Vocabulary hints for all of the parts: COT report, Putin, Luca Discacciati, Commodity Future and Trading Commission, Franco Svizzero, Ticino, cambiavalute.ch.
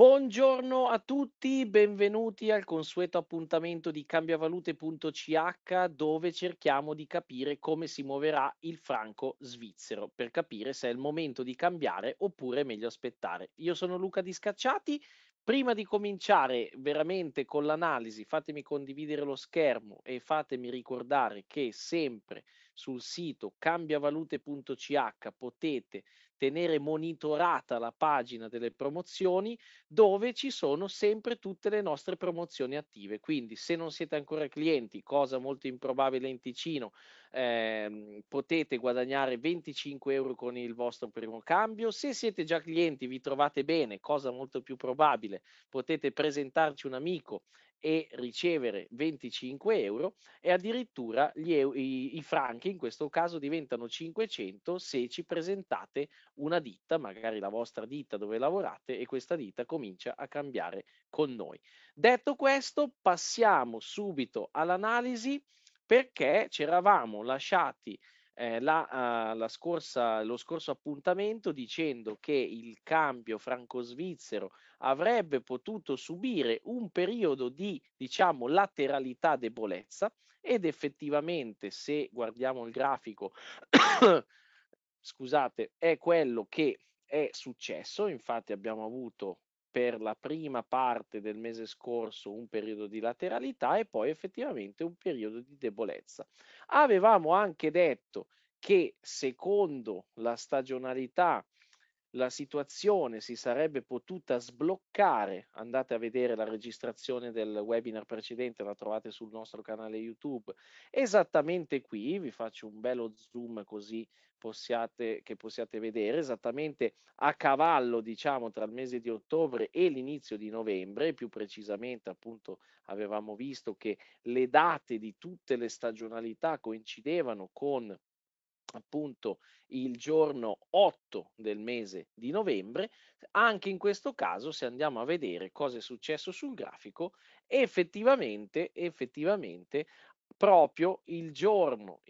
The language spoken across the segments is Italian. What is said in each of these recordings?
Buongiorno a tutti, benvenuti al consueto appuntamento di cambiavalute.ch, dove cerchiamo di capire come si muoverà il franco svizzero per capire se è il momento di cambiare oppure è meglio aspettare. Io sono Luca Discacciati. Prima di cominciare veramente con l'analisi, fatemi condividere lo schermo e fatemi ricordare che sempre sul sito cambiavalute.ch potete tenere monitorata la pagina delle promozioni, dove ci sono sempre tutte le nostre promozioni attive. Quindi se non siete ancora clienti, cosa molto improbabile in Ticino, potete guadagnare 25 euro con il vostro primo cambio. Se siete già clienti, vi trovate bene, cosa molto più probabile, potete presentarci un amico e ricevere 25 euro e addirittura i franchi in questo caso diventano 500 se ci presentate una ditta, magari la vostra ditta dove lavorate, e questa ditta comincia a cambiare con noi. Detto questo, passiamo subito all'analisi, perché ci eravamo lasciati lo scorso appuntamento dicendo che il cambio franco-svizzero avrebbe potuto subire un periodo di, diciamo, lateralità debolezza, ed effettivamente se guardiamo il grafico scusate, è quello che è successo. Infatti abbiamo avuto per la prima parte del mese scorso un periodo di lateralità e poi effettivamente un periodo di debolezza. Avevamo anche detto che secondo la stagionalità la situazione si sarebbe potuta sbloccare. Andate a vedere la registrazione del webinar precedente, la trovate sul nostro canale YouTube, esattamente qui. Vi faccio un bello zoom così possiate vedere esattamente a cavallo, diciamo, tra il mese di ottobre e l'inizio di novembre. Più precisamente, appunto, avevamo visto che le date di tutte le stagionalità coincidevano con appunto il giorno 8 del mese di novembre. Anche in questo caso, se andiamo a vedere cosa è successo sul grafico, effettivamente proprio il giorno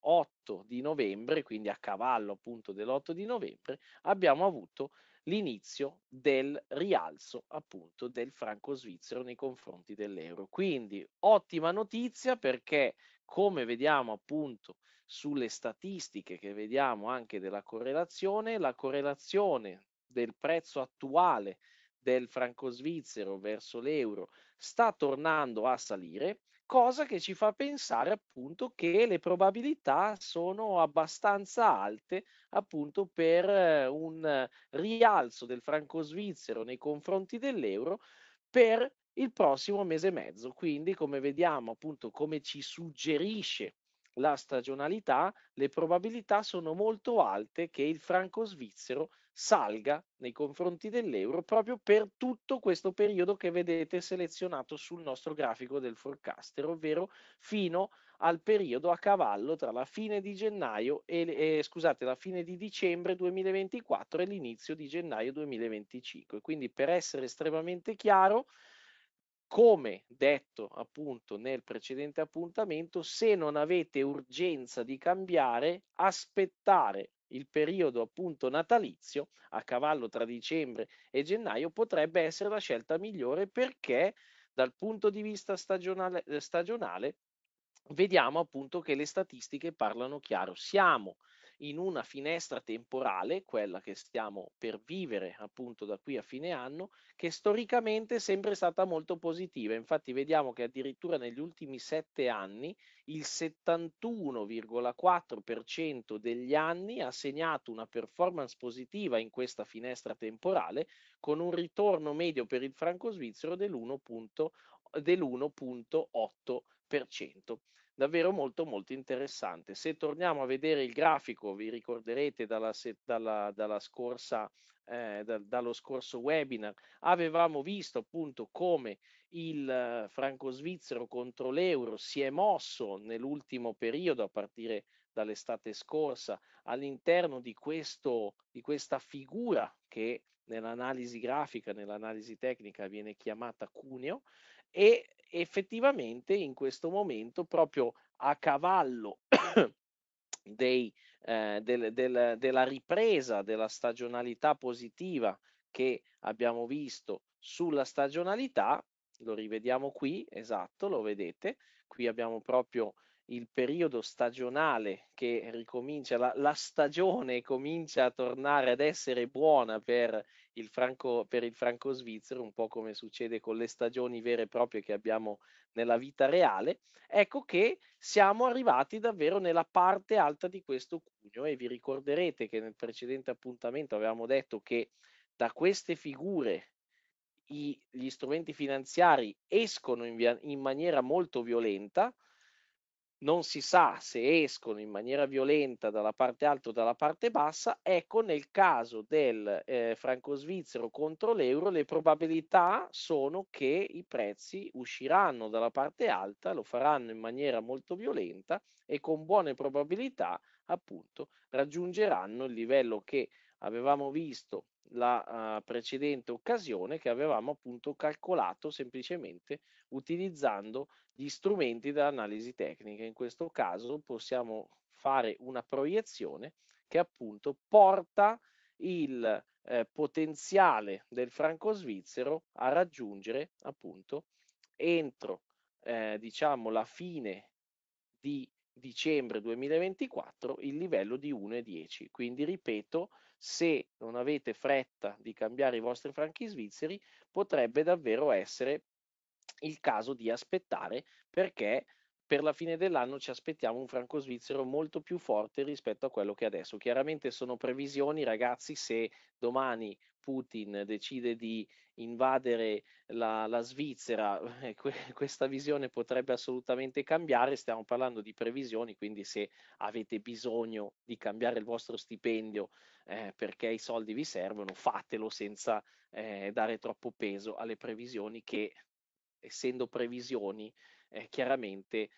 8 di novembre, quindi a cavallo appunto dell'8 di novembre, abbiamo avuto l'inizio del rialzo appunto del franco svizzero nei confronti dell'euro. Quindi ottima notizia, perché come vediamo appunto sulle statistiche che vediamo anche della correlazione, la correlazione del prezzo attuale del franco svizzero verso l'euro sta tornando a salire, cosa che ci fa pensare appunto che le probabilità sono abbastanza alte appunto per un rialzo del franco svizzero nei confronti dell'euro per il prossimo mese e mezzo. Quindi, come vediamo appunto, come ci suggerisce la stagionalità, le probabilità sono molto alte che il franco svizzero salga nei confronti dell'euro proprio per tutto questo periodo che vedete selezionato sul nostro grafico del forecaster, ovvero fino al periodo a cavallo tra la fine di gennaio la fine di dicembre 2024 e l'inizio di gennaio 2025. Quindi, per essere estremamente chiaro, come detto appunto nel precedente appuntamento, se non avete urgenza di cambiare, aspettare il periodo appunto natalizio a cavallo tra dicembre e gennaio potrebbe essere la scelta migliore, perché dal punto di vista stagionale vediamo appunto che le statistiche parlano chiaro. Siamo in una finestra temporale, quella che stiamo per vivere appunto da qui a fine anno, che storicamente è sempre stata molto positiva. Infatti vediamo che addirittura negli ultimi 7 anni il 71,4% degli anni ha segnato una performance positiva in questa finestra temporale, con un ritorno medio per il franco svizzero dell'1,8%. Davvero molto interessante. Se torniamo a vedere il grafico, vi ricorderete dallo scorso webinar avevamo visto appunto come il franco svizzero contro l'euro si è mosso nell'ultimo periodo, a partire dall'estate scorsa, all'interno di questa figura che nell'analisi grafica, nell'analisi tecnica viene chiamata cuneo. E effettivamente in questo momento, proprio a cavallo della ripresa della stagionalità positiva che abbiamo visto sulla stagionalità, lo rivediamo qui, esatto, lo vedete, qui abbiamo proprio il periodo stagionale che ricomincia, la stagione comincia a tornare ad essere buona per il franco svizzero, un po' come succede con le stagioni vere e proprie che abbiamo nella vita reale. Ecco che siamo arrivati davvero nella parte alta di questo cugno e vi ricorderete che nel precedente appuntamento avevamo detto che da queste figure gli strumenti finanziari escono in maniera molto violenta. Non si sa se escono in maniera violenta dalla parte alta o dalla parte bassa. Ecco, nel caso del franco svizzero contro l'euro, le probabilità sono che i prezzi usciranno dalla parte alta, lo faranno in maniera molto violenta e con buone probabilità appunto raggiungeranno il livello che avevamo visto la precedente occasione, che avevamo appunto calcolato semplicemente utilizzando gli strumenti dell'analisi tecnica. In questo caso possiamo fare una proiezione che appunto porta il potenziale del franco svizzero a raggiungere appunto entro diciamo la fine di dicembre 2024 il livello di 1,10. Quindi ripeto, se non avete fretta di cambiare i vostri franchi svizzeri, potrebbe davvero essere il caso di aspettare, perché per la fine dell'anno ci aspettiamo un franco svizzero molto più forte rispetto a quello che adesso. Chiaramente sono previsioni, ragazzi. Se domani Putin decide di invadere la Svizzera, questa visione potrebbe assolutamente cambiare. Stiamo parlando di previsioni, quindi se avete bisogno di cambiare il vostro stipendio perché i soldi vi servono, fatelo senza dare troppo peso alle previsioni che, essendo previsioni, chiaramente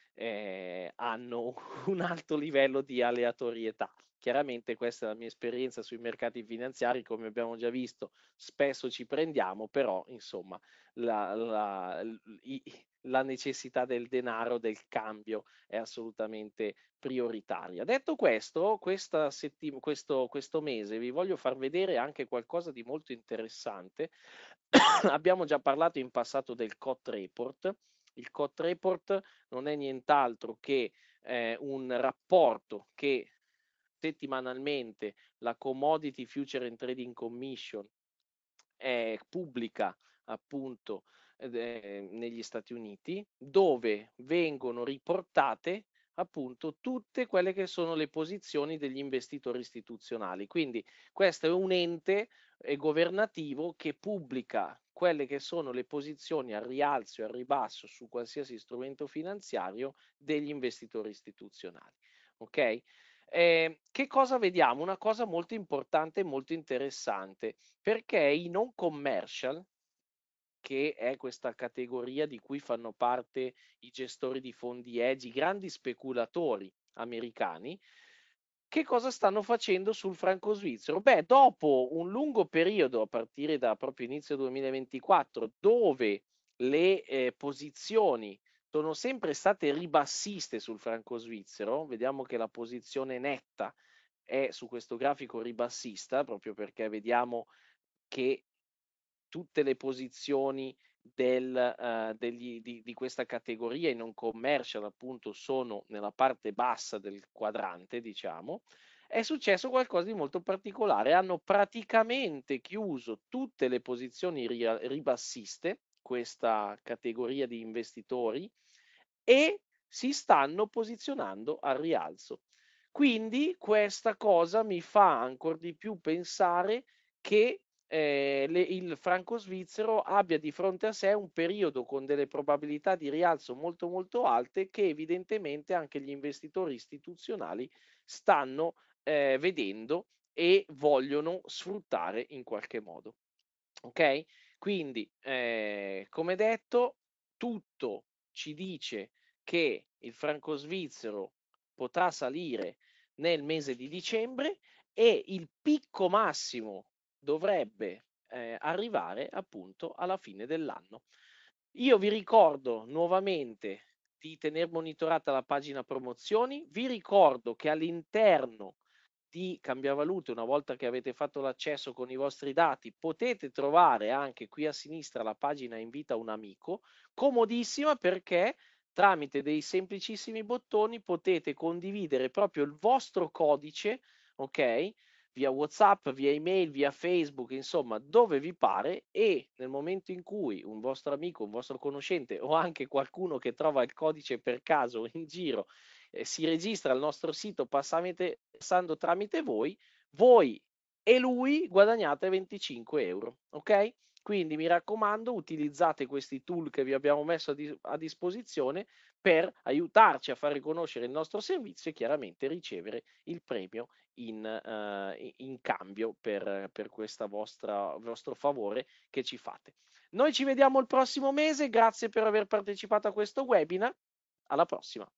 hanno un alto livello di aleatorietà. Chiaramente questa è la mia esperienza sui mercati finanziari, come abbiamo già visto, spesso ci prendiamo, però insomma la necessità del denaro, del cambio è assolutamente prioritaria. Detto questo, questo mese vi voglio far vedere anche qualcosa di molto interessante. Abbiamo già parlato in passato del COT report. Il COT report non è nient'altro che un rapporto che settimanalmente la Commodity Future and Trading Commission pubblica appunto negli Stati Uniti, dove vengono riportate appunto tutte quelle che sono le posizioni degli investitori istituzionali. Quindi questo è un ente governativo che pubblica quelle che sono le posizioni al rialzo e al ribasso su qualsiasi strumento finanziario degli investitori istituzionali. Ok? Che cosa vediamo? Una cosa molto importante e molto interessante, perché i non commercial, che è questa categoria di cui fanno parte i gestori di fondi hedge, i grandi speculatori americani, che cosa stanno facendo sul franco svizzero? Beh, dopo un lungo periodo, a partire da proprio inizio 2024, dove le posizioni sono sempre state ribassiste sul franco svizzero, vediamo che la posizione netta è su questo grafico ribassista, proprio perché vediamo che tutte le posizioni di questa categoria in non commercial appunto sono nella parte bassa del quadrante, diciamo. È successo qualcosa di molto particolare: hanno praticamente chiuso tutte le posizioni ribassiste questa categoria di investitori e si stanno posizionando al rialzo. Quindi questa cosa mi fa ancora di più pensare che il franco svizzero abbia di fronte a sé un periodo con delle probabilità di rialzo molto molto alte, che evidentemente anche gli investitori istituzionali stanno vedendo e vogliono sfruttare in qualche modo. Ok? Quindi, come detto, tutto ci dice che il franco svizzero potrà salire nel mese di dicembre e il picco massimo dovrebbe arrivare appunto alla fine dell'anno. Io vi ricordo nuovamente di tener monitorata la pagina promozioni, vi ricordo che all'interno di Cambiavalute, una volta che avete fatto l'accesso con i vostri dati, potete trovare anche qui a sinistra la pagina invita un amico, comodissima perché tramite dei semplicissimi bottoni potete condividere proprio il vostro codice, ok? Via WhatsApp, via email, via Facebook, insomma, dove vi pare, e nel momento in cui un vostro amico, un vostro conoscente o anche qualcuno che trova il codice per caso in giro si registra al nostro sito passando tramite voi e lui guadagnate 25 euro, ok? Quindi mi raccomando, utilizzate questi tool che vi abbiamo messo a disposizione per aiutarci a far riconoscere il nostro servizio e chiaramente ricevere il premio in cambio per questo vostro favore che ci fate. Noi ci vediamo il prossimo mese, grazie per aver partecipato a questo webinar, alla prossima!